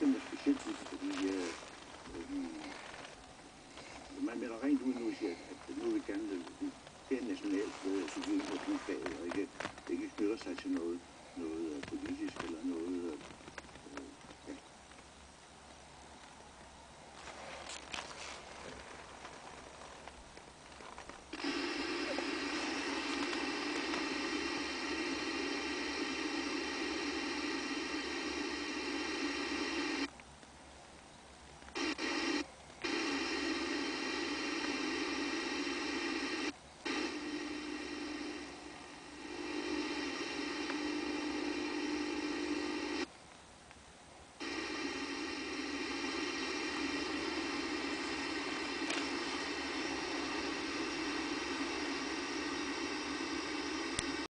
كنا شد ما مراعين دون نوشيات nu kan det er nationalt, så vi må blive faget, og ikke knytter sig til noget